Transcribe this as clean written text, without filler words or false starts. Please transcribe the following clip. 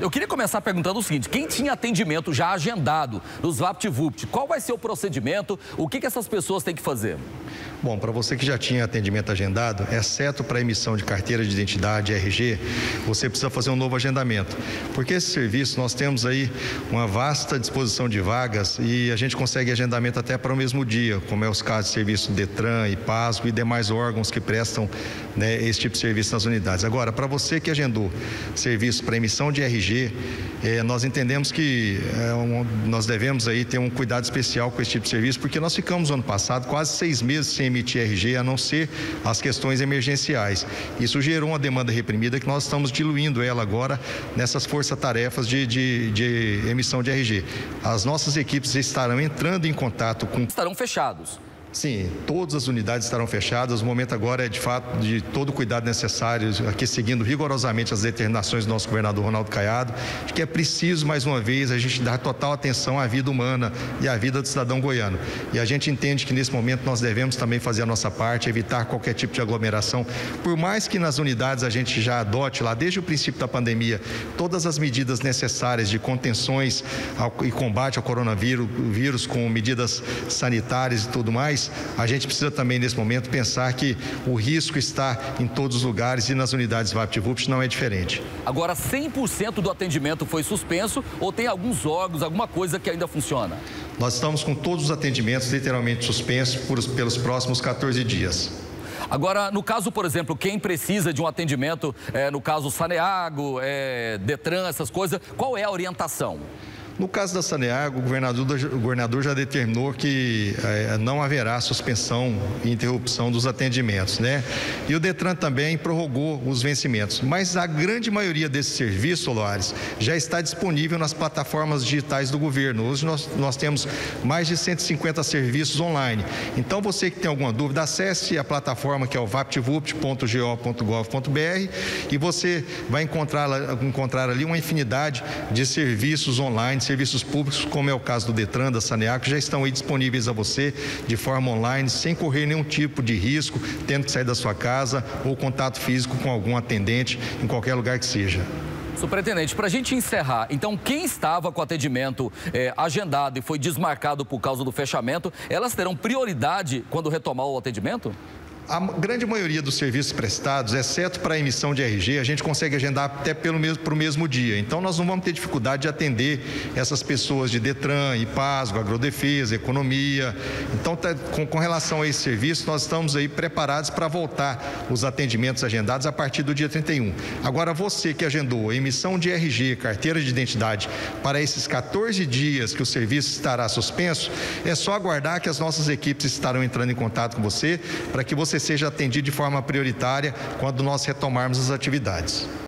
Eu queria começar perguntando o seguinte: quem tinha atendimento já agendado dos VAPT VUPT, qual vai ser o procedimento, o que essas pessoas têm que fazer? Bom, para você que já tinha atendimento agendado, exceto para emissão de carteira de identidade, RG, você precisa fazer um novo agendamento. Porque esse serviço, nós temos aí uma vasta disposição de vagas e a gente consegue agendamento até para o mesmo dia, como é os casos de serviço DETRAN, IPASGO e demais órgãos que prestam, né, esse tipo de serviço nas unidades. Agora, para você que agendou serviço para emissão de RG, nós entendemos que nós devemos aí ter um cuidado especial com esse tipo de serviço, porque nós ficamos, no ano passado, quase 6 meses sem emitir RG, a não ser as questões emergenciais. Isso gerou uma demanda reprimida que nós estamos diluindo ela agora nessas força-tarefas de emissão de RG. As nossas equipes estarão entrando em contato com... Estarão fechados. Sim, todas as unidades estarão fechadas. O momento agora é, de fato, de todo o cuidado necessário, aqui seguindo rigorosamente as determinações do nosso governador Ronaldo Caiado, que é preciso, mais uma vez, a gente dar total atenção à vida humana e à vida do cidadão goiano. E a gente entende que, nesse momento, nós devemos também fazer a nossa parte, evitar qualquer tipo de aglomeração. Por mais que nas unidades a gente já adote lá, desde o princípio da pandemia, todas as medidas necessárias de contenções e combate ao coronavírus com medidas sanitárias e tudo mais, a gente precisa também, nesse momento, pensar que o risco está em todos os lugares e nas unidades VaptVupt não é diferente. Agora, 100% do atendimento foi suspenso ou tem alguns órgãos, alguma coisa que ainda funciona? Nós estamos com todos os atendimentos literalmente suspensos pelos próximos 14 dias. Agora, no caso, por exemplo, quem precisa de um atendimento, no caso Saneago, DETRAN, essas coisas, qual é a orientação? No caso da Saneago, o governador já determinou que não haverá suspensão e interrupção dos atendimentos, né? E o DETRAN também prorrogou os vencimentos. Mas a grande maioria desse serviço, Loares, já está disponível nas plataformas digitais do governo. Hoje nós temos mais de 150 serviços online. Então, você que tem alguma dúvida, acesse a plataforma, que é o vaptvupt.go.gov.br, e você vai encontrar ali uma infinidade de serviços online, serviços públicos, como é o caso do DETRAN, da Saneago, já estão aí disponíveis a você de forma online, sem correr nenhum tipo de risco, tendo que sair da sua casa ou contato físico com algum atendente em qualquer lugar que seja. Superintendente, para a gente encerrar, então quem estava com atendimento agendado e foi desmarcado por causa do fechamento, elas terão prioridade quando retomar o atendimento? A grande maioria dos serviços prestados, exceto para a emissão de RG, a gente consegue agendar até para o mesmo dia. Então, nós não vamos ter dificuldade de atender essas pessoas de DETRAN, IPASGO, Agrodefesa, Economia. Então, com relação a esse serviço, nós estamos aí preparados para voltar os atendimentos agendados a partir do dia 31. Agora, você que agendou a emissão de RG, carteira de identidade, para esses 14 dias que o serviço estará suspenso, é só aguardar que as nossas equipes estarão entrando em contato com você para que você seja atendido de forma prioritária quando nós retomarmos as atividades.